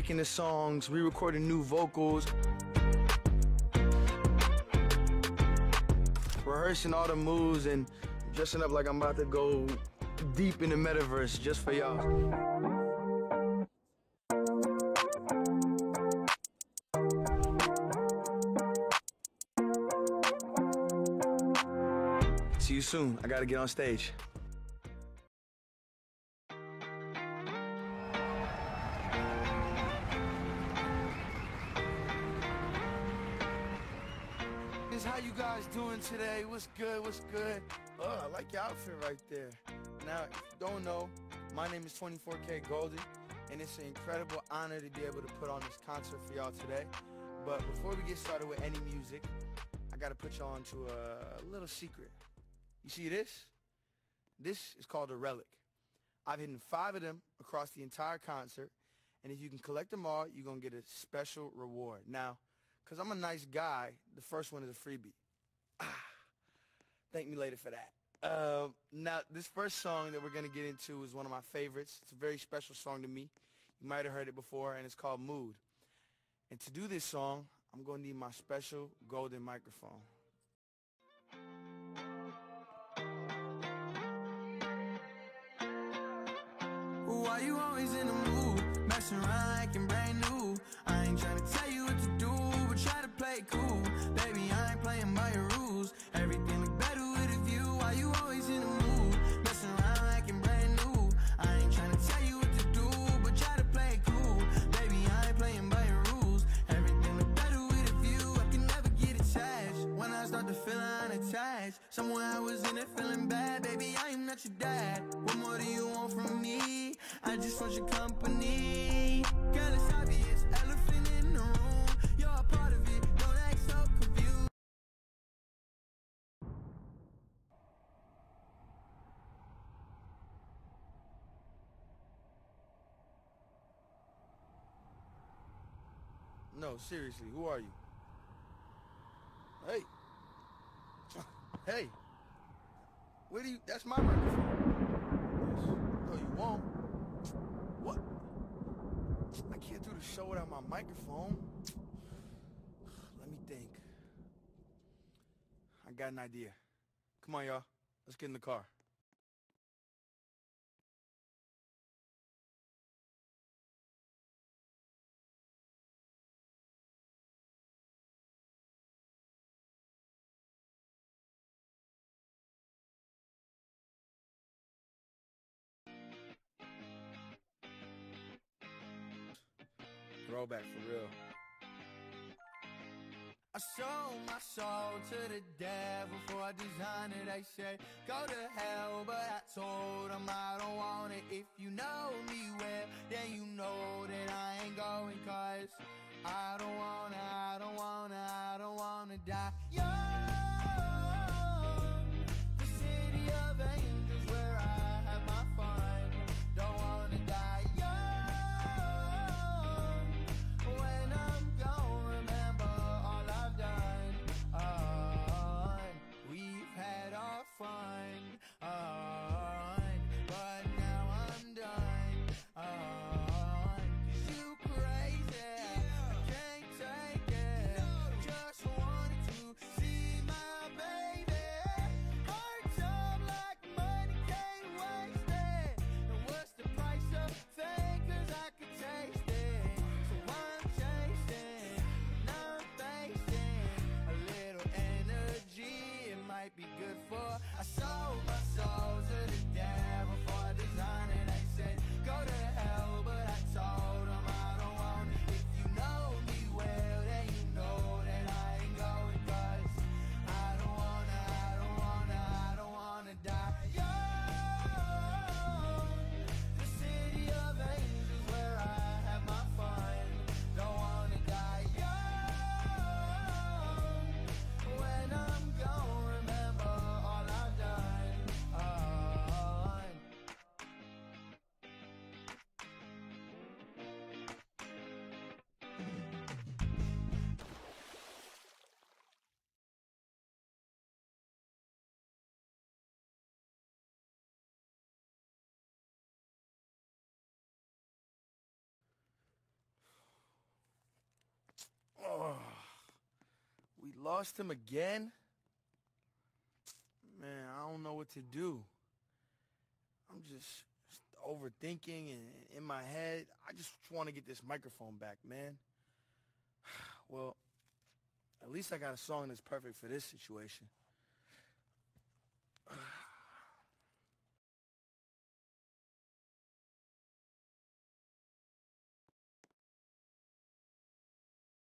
picking the songs, re-recording new vocals, rehearsing all the moves, and dressing up like I'm about to go deep in the metaverse just for y'all. See you soon. I gotta get on stage. This how you guys doing today? What's good? What's good? Oh, I like your outfit right there. Now, if you don't know, my name is 24K Golden, and it's an incredible honor to be able to put on this concert for y'all today. But before we get started with any music, I gotta put y'all onto a little secret. You see this? This is called a relic. I've hidden 5 of them across the entire concert, and if you can collect them all, you're going to get a special reward. Now, because I'm a nice guy, the first one is a freebie. Thank me later for that. Now, this first song that we're going to get into is one of my favorites. It's a very special song to me. You might have heard it before, and it's called Mood. And to do this song, I'm going to need my special golden microphone. Why you always in the mood, messing around like I'm brand new? I ain't tryna tell you what to do, but try to play it cool. Baby, I ain't playing by your rules. Everything look better with a view. Why you always in the mood, messing around like I'm brand new? I ain't tryna tell you what to do, but try to play it cool. Baby, I ain't playing by your rules. Everything look better with a view. I can never get attached when I start to feel unattached. Somewhere I was in it feeling bad. Baby, I am not your dad. What more do you want from me? I just want your company. Girl, it's obvious, elephant in the room. You're a part of it, don't act so confused. No, seriously, who are you? Hey. Hey. Where do you... That's my microphone. No, you won't. What? I can't do the show without my microphone. Let me think. I got an idea. Come on, y'all. Let's get in the car. Throwback for real. I sold my soul to the devil before I designed it. They said, go to hell, but I told them I don't want it. If you know me well, then you know that I ain't going, cause I don't wanna die young. The city of angels where I have my fun. Don't wanna die. Be good for. I sold my soul to the devil before I designed it. I said, go to hell, but I told him I don't want it. If you know me well, then you know that I ain't going, cause I don't wanna die young. The city of angels where I have my fun. Don't wanna die young. When I'm gone, all I've done. Oh, we lost him again? Man, I don't know what to do. I'm just overthinking and in my head. I just want to get this microphone back, man. Well, at least I got a song that's perfect for this situation.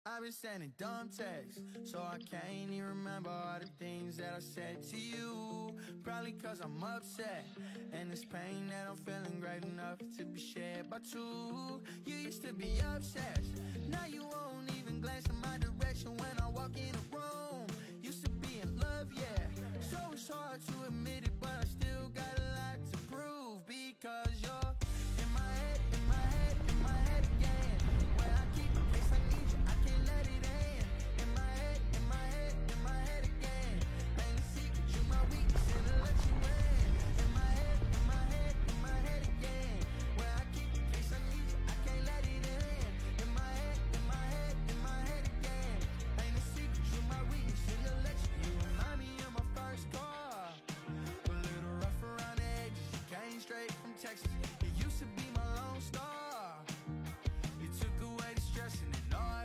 I've been sending dumb texts, so I can't even remember all the things that I said to you. Probably cause I'm upset, and this pain that I'm feeling great enough to be shared by two. You used to be obsessed, now you won't even glance in my direction when I walk in a room. Used to be in love, yeah, so it's hard to admit it, but I still got a lot to prove because you're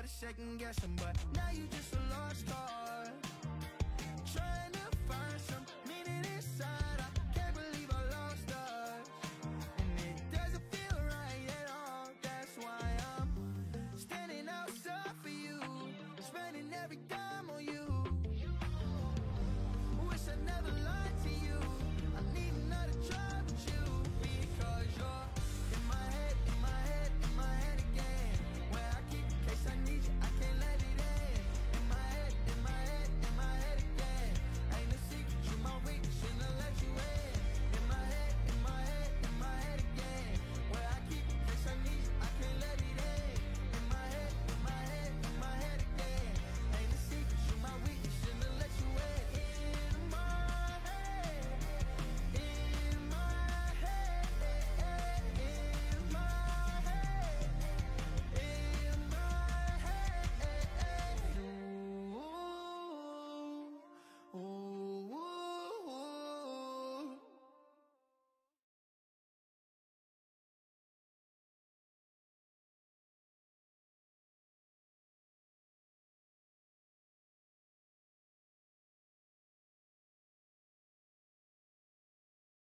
second guessing, but now you just a lost cause. Trying to find some meaning inside. I can't believe I lost us, and it doesn't feel right at all. That's why I'm standing outside for you, spending every dime on you. Wish I never lied to you. I need another try with you because you're in my head, in my head, in my head again. Where I keep in case I need you.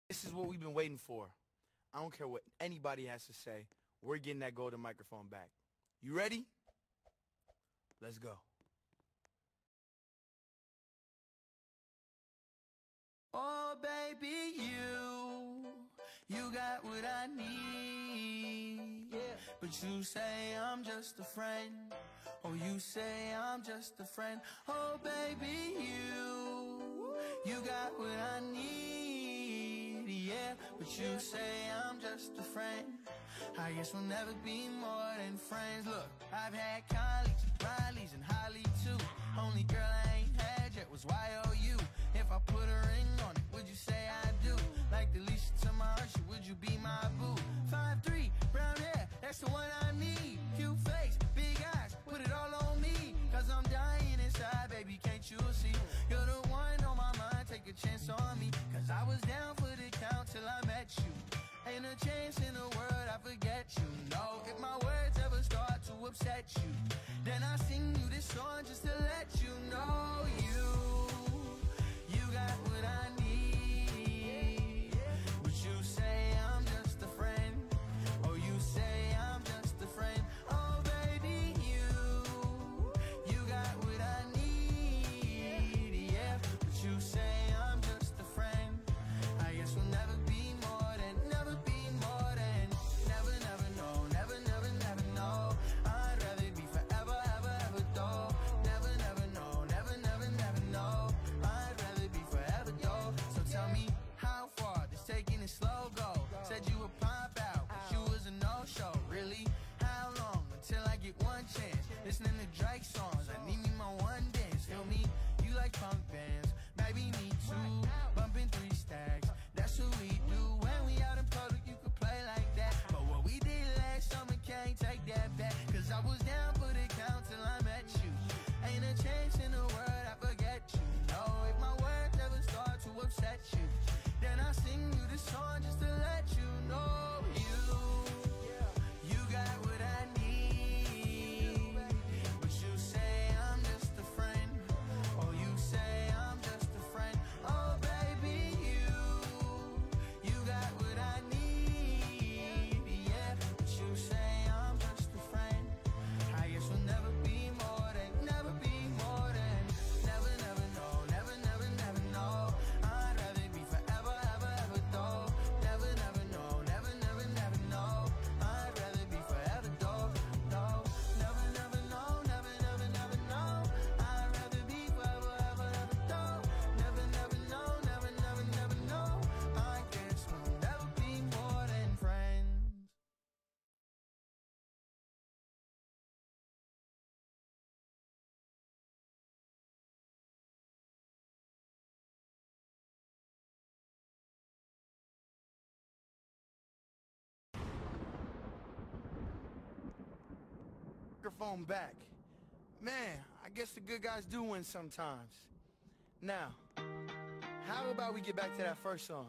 This is what we've been waiting for. I don't care what anybody has to say. We're getting that golden microphone back. You ready? Let's go. Oh, baby, you got what I need. Yeah. But you say I'm just a friend. Oh, you say I'm just a friend. Oh, baby, you got what I need. Yeah, but you say I'm just a friend. I guess we'll never be more than friends. Look, I've had colleagues, Riley's and Holly too. Only girl I ain't had yet was Y.O.U. If I put a ring on it, would you say I do? Like the leash to my usher, would you be my boo? 5'3", brown hair, that's the one I need. Cute face, big eyes, put it all on me. Cause I'm dying inside, baby, can't you see? You're the one on my mind, take a chance on me. Cause I was down for the count till I met you. Ain't a chance in the world I forget you. No, if my words ever start to upset you, then I sing you this song just to let you know you got what I need. But you say I'm just a friend. Oh, you say I'm just a friend. Oh, baby, you got what I need. Yeah, but you say listening to Drake songs, I need me my one dance. Feel me? You like punk bands, baby, me too. Bumping 3 stacks, that's what we do. When we out in public, you could play like that. But what we did last summer, can't take that back. Cause I was down for the count till I met you. ain't a change in the world, I forget you. No, if my words ever start to upset you, then I'll sing you this song just to let you know you got what I need. But you say I'm just a friend, oh you say I'm just a friend. Oh baby, you got what I need. Yeah, but you say I'm just a friend. I guess we'll never be more than, never be more than, never, never know, never, never, never know. I'd rather be forever, ever, ever though. Never, never know, never, never, never know. I'd rather be forever though, though. Never, never know, never, never, never know. I'd rather be forever, ever, ever though. Never, never know, never, never, never know. I guess we'll never be more than friends. Microphone back. Man, I guess the good guys do win sometimes. Now, how about we get back to that first song?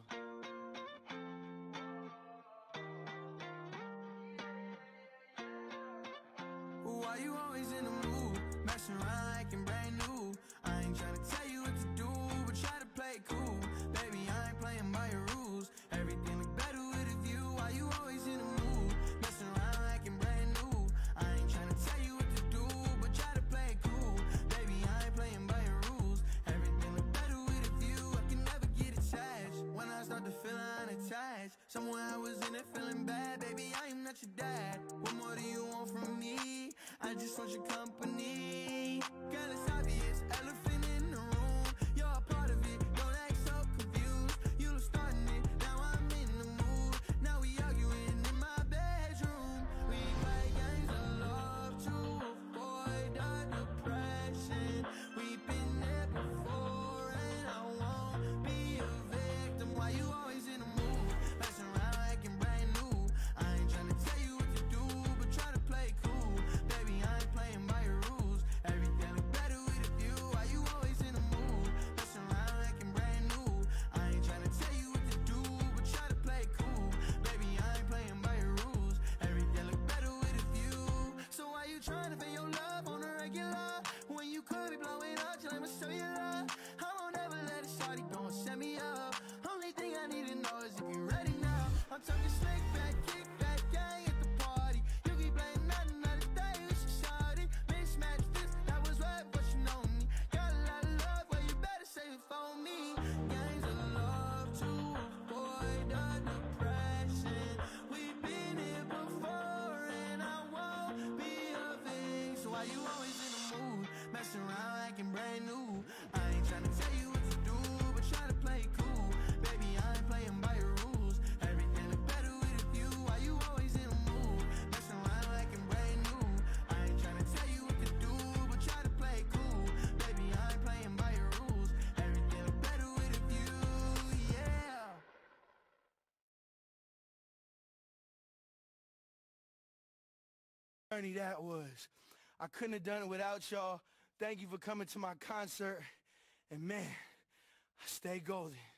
Why you always in the mood? Messing around like I'm brand new. I ain't trying to tell you what to do, but try to play it cool. Baby, I ain't playing by your rules. Everything look better with a view. Why you always in the mood? Messing around like I'm brand new. I ain't tryna tell you what to do, but try to play it cool. Baby, I ain't playing by your rules. Everything look better with a view. I can never get attached. When I start to feel unattached, somewhere I was in it feeling bad. Baby, I am not your dad. What more do you want from me? I just want your company. Girl, it's obvious, elephant in the room. You're a part of it, don't act so confused. You were starting it, now I'm in the mood. Now we arguing in my bedroom. We play games of love to avoid the depression. We've been there before and I won't be a victim. Why you always in the mood? Messing around like you're brand new. I ain't tryna tell you what to do, but try to play it cool. Baby, I ain't playing by your rules. Everything look better with a view. Why you always in the mood? Messing around like you're brand new. I ain't tryna tell you what to do, but try to play it cool. Baby, I ain't playing by your rules. Everything look better with a view. So why you trying to feel your love on a regular when you could be blowing up till I'm a cellular? I won't ever let a shawty go and set me up. Only thing I need to know is if you're ready now. I'm talking slick back, kick back, gang at the party. You keep playing nothing, not a day you should shout it. Mismatch this, that was right, but you know me. Got a lot of love, well you better save it for me. Gangs of love to avoid the depression. We've been here before and I won't be a victim. So why you always in the mood? Messing around like I'm brand new. I ain't tryna tell you what to do, but try to play it cool. Baby, I ain't playing by your rules. Everything look better with a view. Why you always in the mood? Messing around like I'm brand new. I ain't tryna tell you what to do, but try to play it cool. Baby, I ain't playing by your rules. Everything look better with a view, yeah. Journey that was. I couldn't have done it without y'all. Thank you for coming to my concert. And man, stay golden.